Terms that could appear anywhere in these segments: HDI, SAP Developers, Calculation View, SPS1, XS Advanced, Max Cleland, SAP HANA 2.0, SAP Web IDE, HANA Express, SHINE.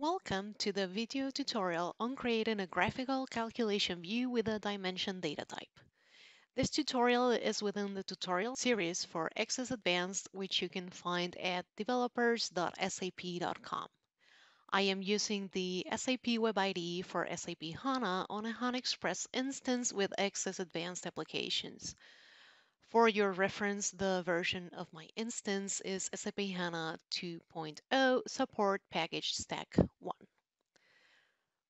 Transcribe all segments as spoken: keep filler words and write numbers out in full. Welcome to the video tutorial on creating a graphical calculation view with a dimension data type. This tutorial is within the tutorial series for X S Advanced, which you can find at developers dot sap dot com. I am using the S A P Web I D E for S A P HANA on a HANA Express instance with X S Advanced applications. For your reference, the version of my instance is S A P HANA two point oh Support Package Stack one.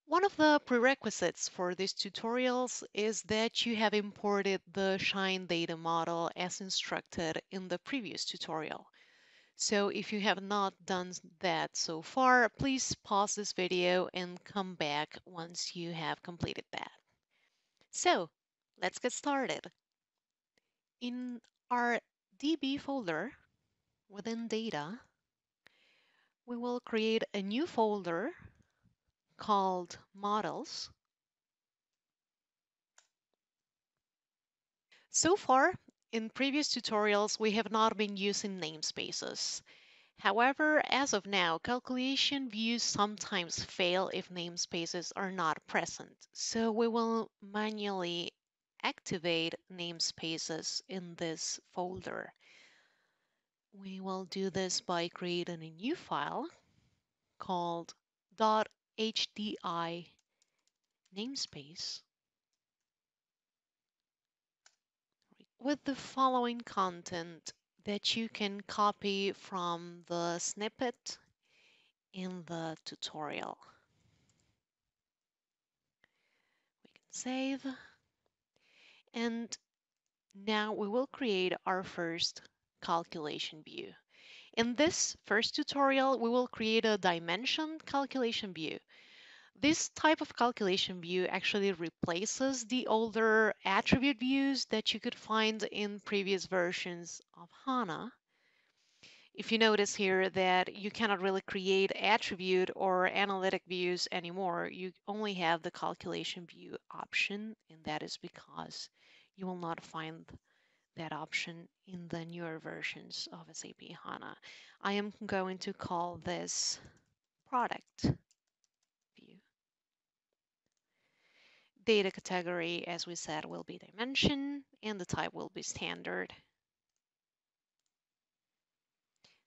One of the prerequisites for these tutorials is that you have imported the SHINE data model as instructed in the previous tutorial. So if you have not done that so far, please pause this video and come back once you have completed that. So let's get started. In our D B folder, within Data, we will create a new folder called Models. So far, in previous tutorials, we have not been using namespaces. However, as of now, calculation views sometimes fail if namespaces are not present. So we will manually activate namespaces in this folder. We will do this by creating a new file called .H D I namespace with the following content that you can copy from the snippet in the tutorial. We can save. And now we will create our first calculation view. In this first tutorial, we will create a dimension calculation view. This type of calculation view actually replaces the older attribute views that you could find in previous versions of HANA. If you notice here that you cannot really create attribute or analytic views anymore, you only have the calculation view option, and that is because you will not find that option in the newer versions of S A P HANA. I am going to call this product view. Data category, as we said, will be dimension, and the type will be standard.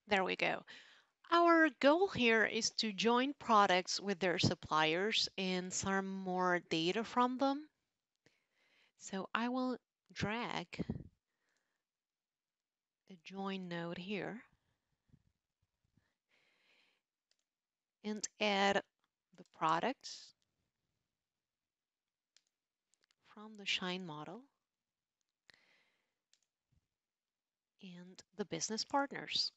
There we go. Our goal here is to join products with their suppliers and some more data from them. So I will drag a join node here and add the products from the SHINE model and the business partners.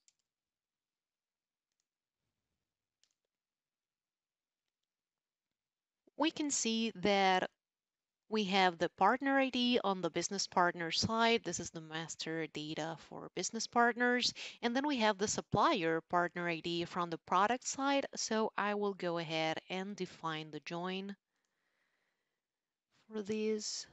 We can see that we have the partner I D on the business partner side. This is the master data for business partners. And then we have the supplier partner I D from the product side. So I will go ahead and define the join for these.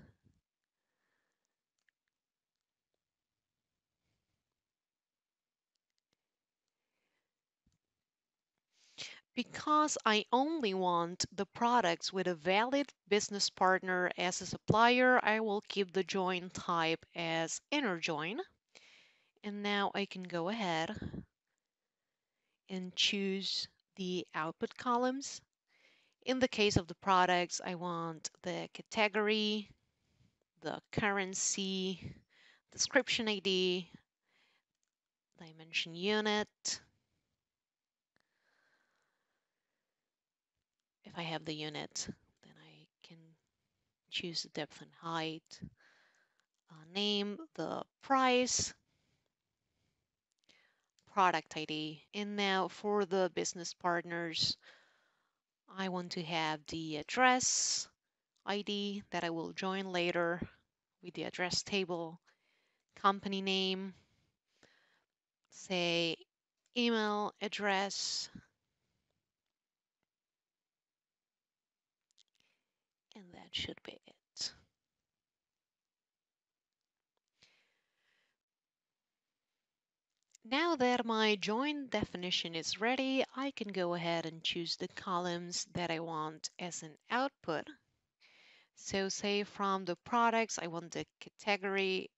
Because I only want the products with a valid business partner as a supplier, I will keep the join type as inner join. And now I can go ahead and choose the output columns. In the case of the products, I want the category, the currency, description I D, dimension unit. If I have the unit, then I can choose the depth and height, uh, name, the price, product I D. And now for the business partners, I want to have the address I D that I will join later with the address table, company name, say email address, and that should be it. Now that my join definition is ready, I can go ahead and choose the columns that I want as an output. So say from the products, I want the category,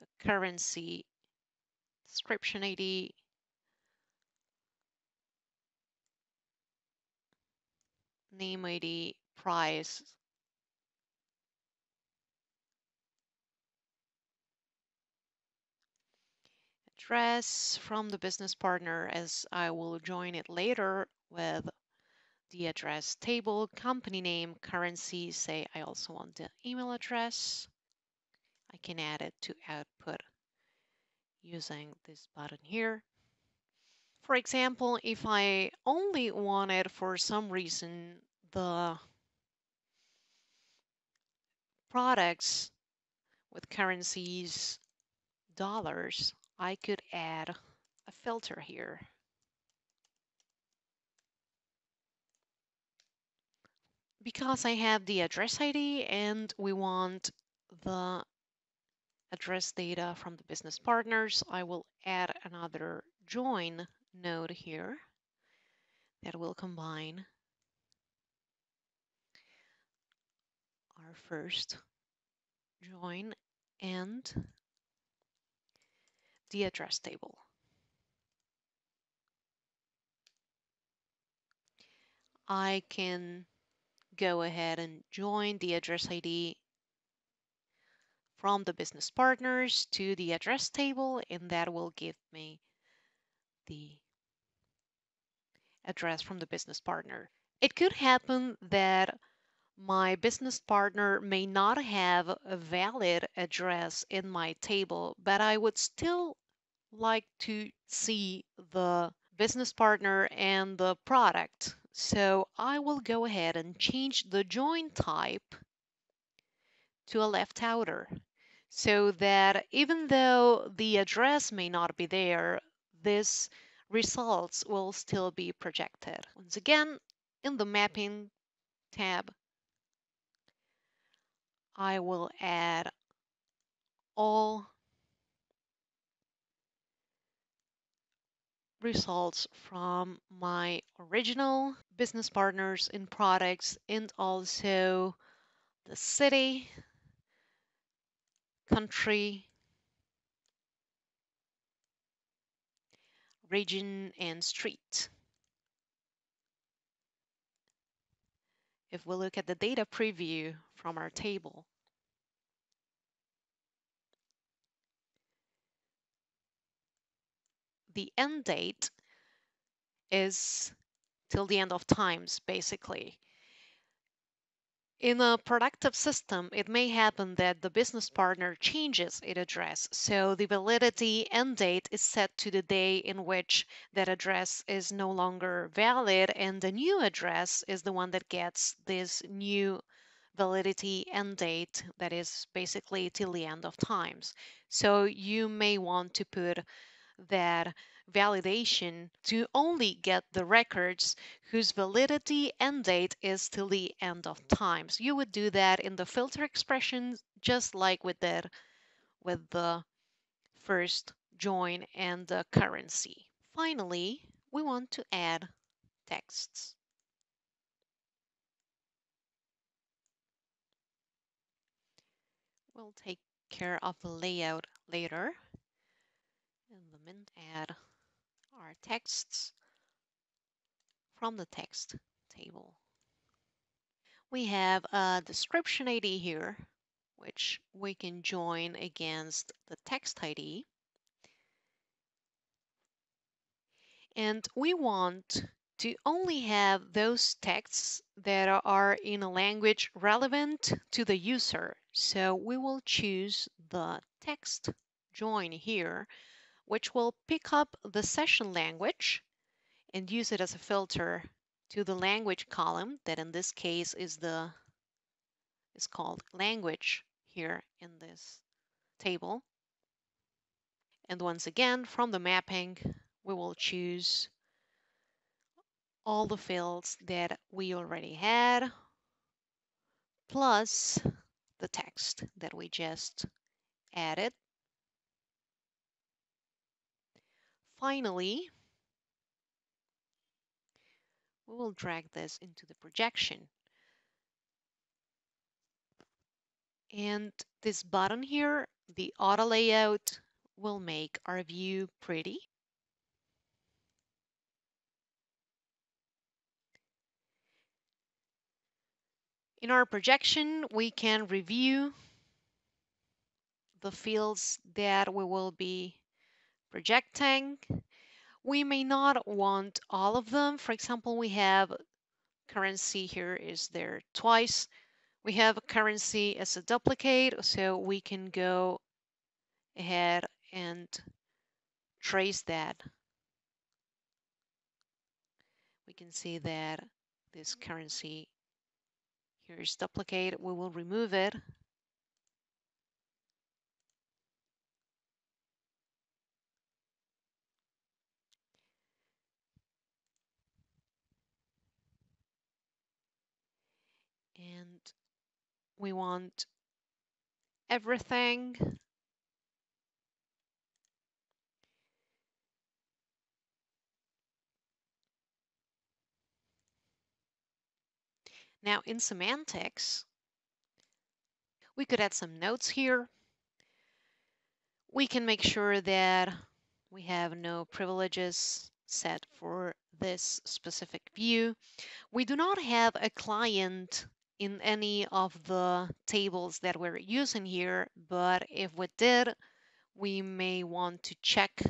the currency, description I D, name I D, price, address from the business partner, as I will join it later with the address table, company name, currency, say I also want the email address. I can add it to output using this button here. For example, if I only wanted for some reason the products with currencies, dollars, I could add a filter here. Because I have the address I D and we want the address data from the business partners, I will add another join node here that will combine our first join and the address table. I can go ahead and join the address I D from the business partners to the address table, and that will give me the address from the business partner. It could happen that my business partner may not have a valid address in my table, but I would still like to see the business partner and the product. So I will go ahead and change the join type to a left outer, so that even though the address may not be there, these results will still be projected. Once again, in the mapping tab, I will add all results from my original business partners and products, and also the city, country, region, and street. If we look at the data preview from our table, the end date is till the end of times, basically. In a productive system, it may happen that the business partner changes its address, so the validity end date is set to the day in which that address is no longer valid, and the new address is the one that gets this new validity end date, that is basically till the end of times. So you may want to put that validation to only get the records whose validity end date is till the end of times. You would do that in the filter expression, just like with that with the first join and the currency. Finally, we want to add texts. We'll take care of the layout later. In the mint, add our texts from the text table. We have a description I D here, which we can join against the text I D. And we want to only have those texts that are in a language relevant to the user. So we will choose the text join here, which will pick up the session language and use it as a filter to the language column, that in this case is the is called language here in this table. And once again, from the mapping, we will choose all the fields that we already had, plus the text that we just added. finally, we will drag this into the projection. And this button here, the auto layout, will make our view pretty. In our projection, we can review the fields that we will be projecting. We may not want all of them. For example, we have currency here is there twice. We have currency as a duplicate, so we can go ahead and trace that. We can see that this currency here is duplicate. We will remove it. And we want everything. Now, in semantics, we could add some notes here. We can make sure that we have no privileges set for this specific view. We do not have a client in any of the tables that we're using here, but if we did, we may want to check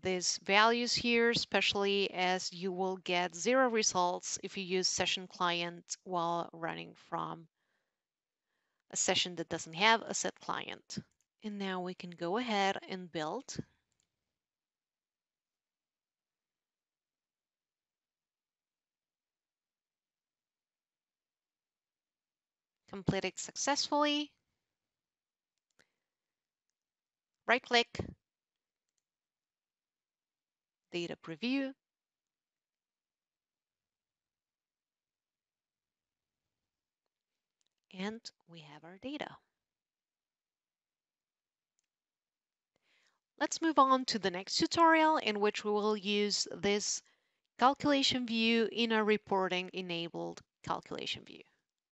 these values here, especially as you will get zero results if you use session client while running from a session that doesn't have a set client. And now we can go ahead and build. Completed successfully. Right click, data preview. And we have our data. Let's move on to the next tutorial in which we will use this calculation view in a reporting enabled calculation view.